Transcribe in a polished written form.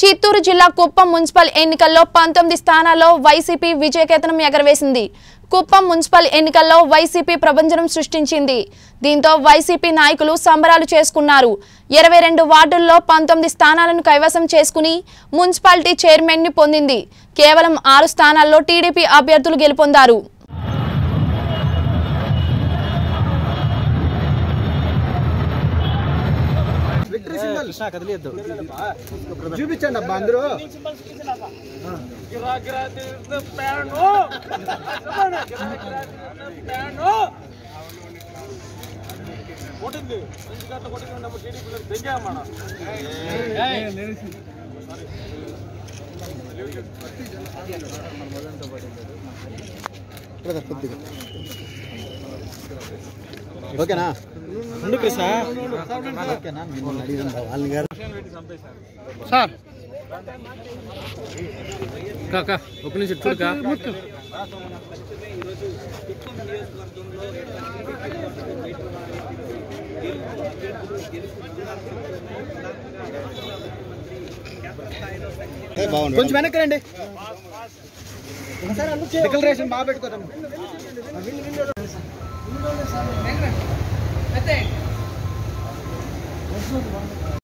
చిత్తూరు జిల్లా కుప్పం మున్సిపల్ ఎన్నికల్లో 19 స్థానాల్లో వైసీపీ విజయకేతనం ఎగరవేసింది. కుప్పం మున్సిపల్ ఎన్నికల్లో వైసీపీ ప్రభంజనం సృష్టించింది. దీంతో వైసీపీ నాయకులు సంబరాలు చేసుకున్నారు. 22 వార్డుల్లో 19 స్థానాలను కైవసం చేసుకుని మున్సిపాలిటీ చైర్మన్ ని పొందింది. కేవలం 6 స్థానాల్లో టీడీపీ అభ్యర్థులు గెలుపొందారు. कृष्णा कदली दो जो भी चंडा बांदरो गिरा गिरा तेरे पैन हो समझना गिरा गिरा तेरे पैन हो कोटिंग दे इसका तो कोटिंग में नमक टेढ़ी पुलर देंगे हमारा क्या कुछ दिखा ओके ना कुछ मेहनत करेंगे डिक्लेरेशन बाहर बैठ कर